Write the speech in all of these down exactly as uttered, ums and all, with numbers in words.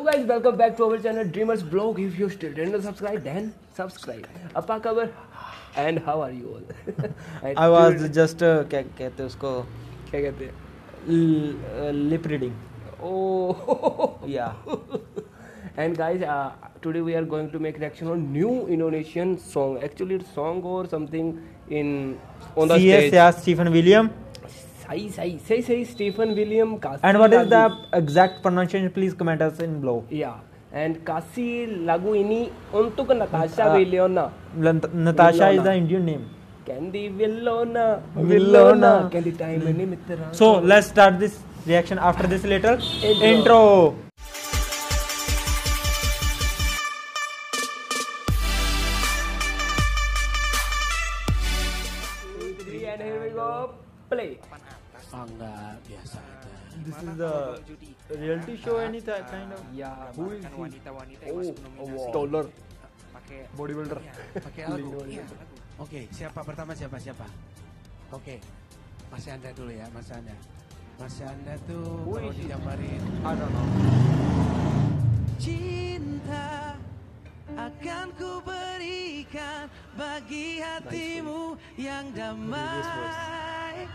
Hello guys, welcome back to our channel Dreamers Vlog. If you still didn't subscribe, then subscribe. Appa cover and how are you all? I, I was just uh, क्या कहते हैं उसको क्या कहते हैं lip reading. Oh yeah. And guys, uh, today we are going to make reaction on new Indonesian song. Actually, it's song or something in on the C S, stage. Yeah, Stefan William. Say say say say Stefan William. Kasi and what Lagu. Is the exact pronunciation? Please comment us in below. Yeah, and Kasi Lagu ini untuk Natasha uh, Wilona. Natasha Wilona is the Indian name. Candy Wilona, Wilona. Wilona. Candy time name mitra. So let's start this reaction after this later intro. Intro. Play. Oh, enggak, biasa aja. This is the reality show any kind of. Ya, who is wanita-wanita yang masuk nominasi. Dollar. Pakai bodybuilder. Pakai lagu. Oke, siapa pertama siapa siapa? Oke. Okay. Mas Anda dulu ya, Mas Anda. Mas Anda tuh mau digambarin. I don't know. Cinta akan ku berikan bagi hatimu yang damai.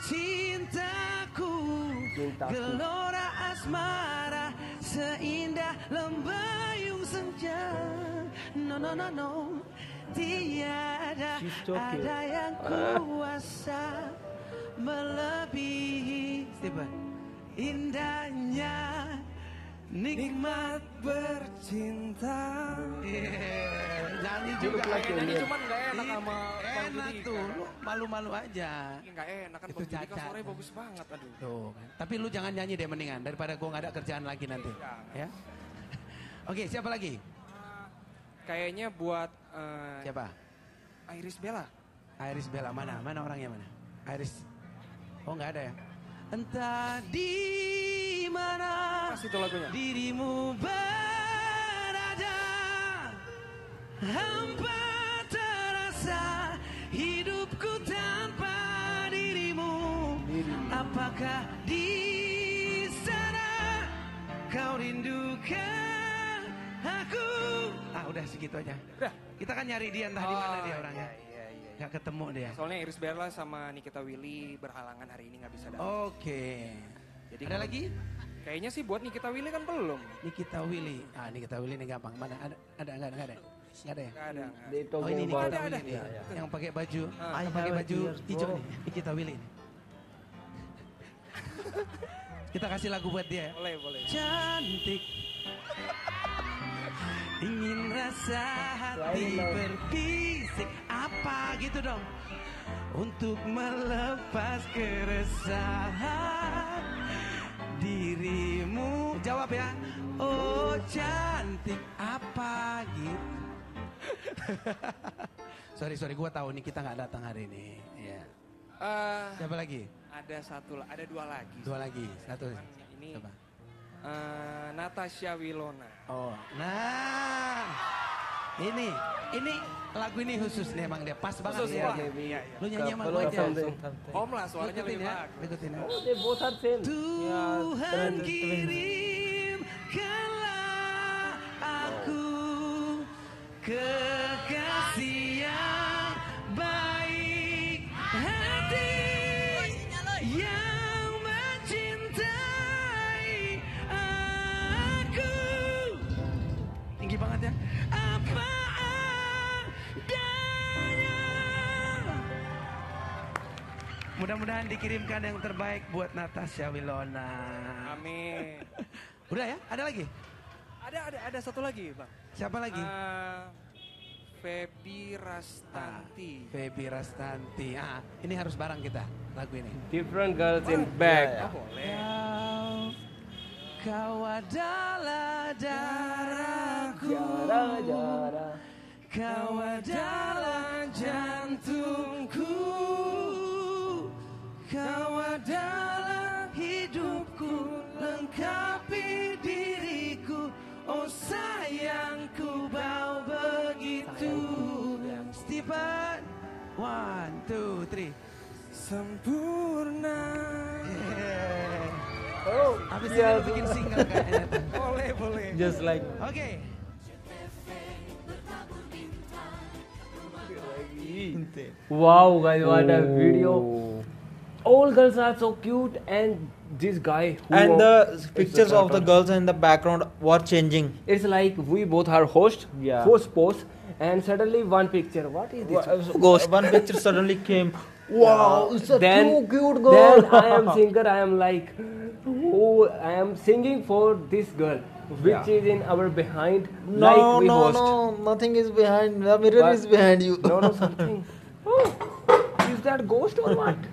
Cintaku gelora asmara seindah lembayung senja. No no no no, tiada ada yang kuasa melebihi indahnya nikmat bercinta. Nyanyi juga kayak nyanyi cuman gak enak sama enak tuh, malu-malu aja. Gak enak kan bagus, suaranya bagus banget. Aduh. Tuh. Tapi lu jangan nyanyi deh mendingan daripada gua gak ada kerjaan lagi nanti. Ya. Oke, siapa lagi? Kayaknya buat siapa? Iris Bella. Iris Bella mana? Mana orangnya mana? Iris. Oh gak ada ya. Entah di mana dirimu berada, hampa terasa hidupku tanpa dirimu. Apakah di sana kau rindukan aku? Ah udah segitu aja. Kita kan nyari dia entah di mana dia orangnya. Gak ketemu dia. Soalnya Iris Bella sama Nikita Willy berhalangan hari ini gak bisa datang. Oke. Okay. Jadi ada lagi? Kayaknya sih buat Nikita Willy kan belum. Nikita Willy. Ah Nikita Willy ini gampang. Mana ada? Ada enggak ada? Enggak ada ya? Enggak ada. Oh ini Nikita ada, ada. Willy. Ya, ya. Yang pakai baju, ah, yang pakai baju hijau nih. Nikita Willy. Kita kasih lagu buat dia. Boleh, boleh. Cantik. Ingin rasa hati berbisik apa gitu dong untuk melepas keresahan dirimu. Jawab ya. Oh cantik apa gitu. Sorry sorry gue tahu nih kita nggak datang hari ini. Ya. Uh, Siapa lagi? Ada satu, ada dua lagi. Dua lagi. Satu. Ini. Coba. Uh, Natasha Wilona. Oh, nah, ini, ini lagu ini khusus nih emang dia pas banget khusus ya. Iya, iya. Lu nyanyi sama gue aja. Om lah suaranya lebih bagus. Ikutin ya. Oh, they both are same. Tuhan kirimkanlah aku kekasih yang baik hati yang banget ya. Apa adanya. Mudah-mudahan dikirimkan yang terbaik buat Natasha Wilona. Amin. Udah ya? Ada lagi? Ada ada ada satu lagi, Bang. Siapa lagi? Uh, Febi Rastanti. Ah, Febi Rastanti. Ah, ini harus bareng kita lagu ini. Different girls in bag. Oh, boleh. Kau adalah darahku, darah, darah. Kau adalah jantungku, kau adalah hidupku, lengkapi diriku, oh sayangku bau begitu. Stefan, one, two, three, sempurna. Yeah. Oh, habis ini bikin single kayaknya. Boleh. Boleh. Just like. Oke. Okay. Wow guys, what a video. All girls are so cute and this guy who and the pictures of the girls in the background were changing. It's like we both are host, yeah. host post and suddenly one picture. What is this? Ghost. One picture suddenly came. Wow, it's a then, too cute girl. Then I am singer, I am like, oh, I am singing for this girl. Which yeah. is in our behind, no, like we no, host. No, no, nothing is behind. The mirror but is behind you. No, no, something. Oh, is that ghost or what?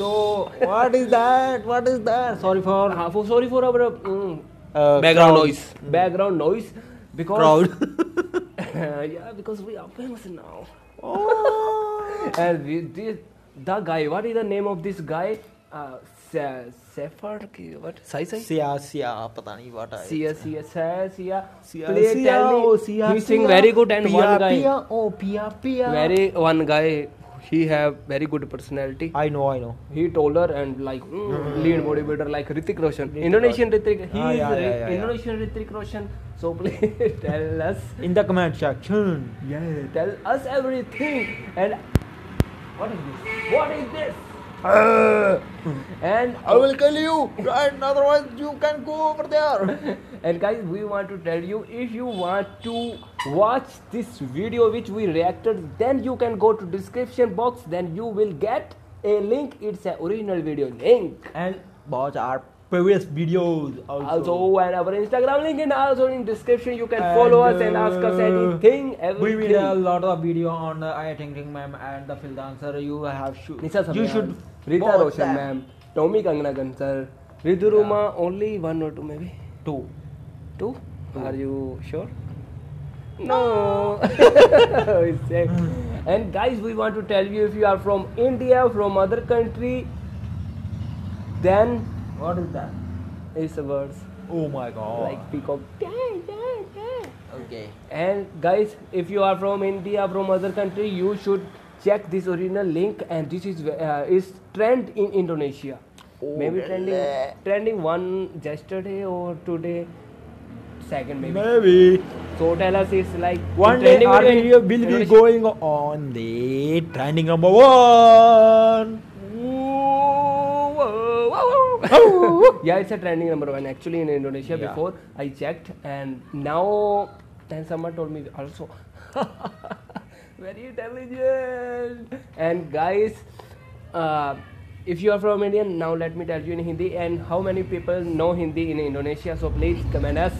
So, what is that? What is that? Sorry for, uh, for sorry for our um, uh, background crowd. noise. Background noise because crowd. uh, yeah, because we are famous now. Oh, and we, this the guy. What is the name of this guy? Uh, Stefan, what? Sai Sai? Sia, Sia, pata nahi what hai. Sia, Sia, Sia, Sia. Play, Sia, tell me. Oh, Sia, he sing very good and Pia, one guy. Pia, oh, Pia, Pia. Very, one guy, he have very good personality. I know, I know. He taller and like, mm, mm. lead bodybuilder like Hrithik Roshan. Hrithik Indonesian Hrithik, he ah, is yeah, yeah, yeah, Indonesian yeah. Hrithik Roshan. So please tell us. In the comment section. Yeah, tell us everything. And what is this? What is this? Uh, and I will kill you, right? Otherwise you can go over there. And guys, we want to tell you, if you want to watch this video which we reacted, then you can go to description box, then you will get a link. It's an original video link and watch our previous videos also, also and our Instagram link and also in description. You can and follow us uh, and ask us anything, everything. We will a lot of video on uh, I think ma'am and the field dancer. You have sh Nisa you should Rita Roshan ma'am, Tommy Kanganagan sir, Ridu Ruma. Yeah. Only one or two maybe two two, two. Are you sure? No, no. And guys, we want to tell you, if you are from India, from other country, then what is that? It's a bird. Oh my god. Like peacock. Okay. And guys, if you are from India, from other country, you should check this original link. And this is uh, is trend in Indonesia. Oh, maybe trending trending one yesterday or today. Second maybe. Maybe. So tell us, it's like one day our video will be going on the trending number one. Yeah, it's a trending number one actually in Indonesia. Yeah. Before I checked, and now then someone told me also. Very intelligent. And guys, uh, if you are from India, now let me tell you in Hindi, and how many people know Hindi in Indonesia, so please comment us.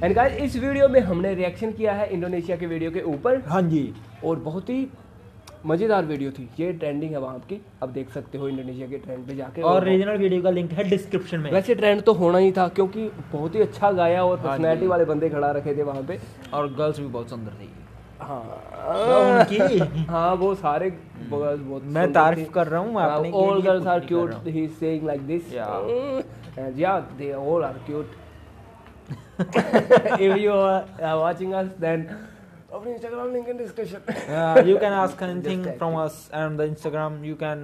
And guys, इस video में हमने reaction किया है Indonesia के video के ऊपर. हाँ जी, और बहुत ही मजेदार वीडियो थी. ये ट्रेंडिंग है वहाँ की, अब देख सकते हो इंडोनेशिया के ट्रेंड पे जाके. और ओरिजिनल वीडियो का लिंक है डिस्क्रिप्शन में. वैसे ट्रेंड तो होना ही था क्योंकि बहुत ही अच्छा गाया और पर्सनैलिटी वाले बंदे खड़ा रखे थे वहाँ पे, और गर्ल्स भी बहुत सुंदर थी. हाँ उनकी हाँ वो सारे गर्ल्स बहुत, मैं तारीफ कर रहा हूँ अपने. All girls are cute, he is saying like this, and yeah they all are cute. If you are watching us then our Instagram link in description. Uh, you can ask anything from us and the Instagram. You can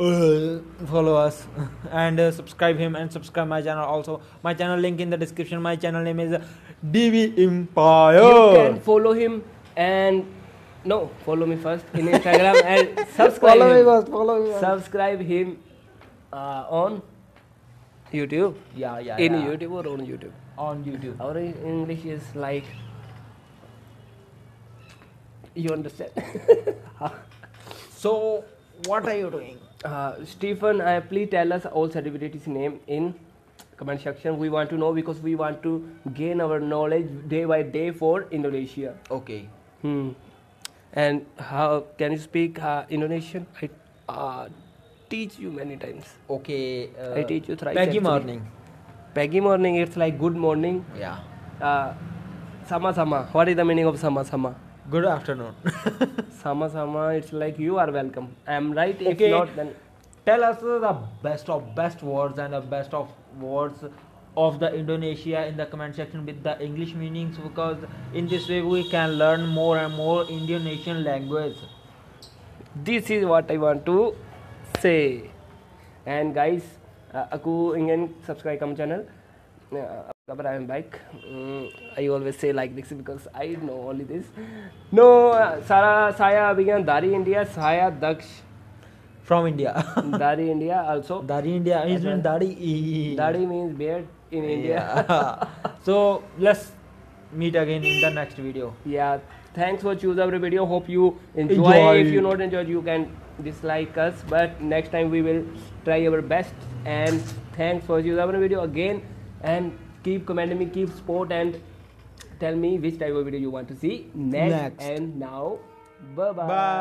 uh, follow us and uh, subscribe him and subscribe my channel also. My channel link in the description. My channel name is D B Empire. You can follow him and no, follow me first in Instagram and subscribe. Follow him. me first. Follow me first. Subscribe him uh, on YouTube. Yeah, yeah. In yeah. YouTube or on YouTube? On YouTube. Our English is like. You understand? So, what are you doing? Uh, Stefan, uh, please tell us all celebrities' name in comment section. We want to know because we want to gain our knowledge day by day for Indonesia. Okay. Hmm. And how can you speak uh, Indonesian? I uh, teach you many times. Okay. Uh, I teach you thrice. Pagi morning. Pagi morning, it's like good morning. Yeah. Uh, sama sama. What is the meaning of sama sama? Good afternoon. Sama sama, it's like you are welcome. I'm right. If okay. not, then tell us the best of best words and the best of words of the Indonesia in the comment section with the English meanings, because in this way we can learn more and more Indonesian language. This is what I want to say. And guys, uh, aku ingin subscribe kamu channel. Yeah, but I'm back. Um, I always say like this because I know only this. No, Sara Saya began Dari India, Saya Daksh. From India. Dari India also. Dari India means Dari. Dari means beard in India. Yeah. So let's meet again in the next video. Yeah. Thanks for choosing our video. Hope you enjoy. enjoy. If you not enjoyed, you can dislike us. But next time we will try our best. And thanks for choosing our video again. And keep commenting me, keep support, and tell me which type of video you want to see next. next. And now, bye bye. bye.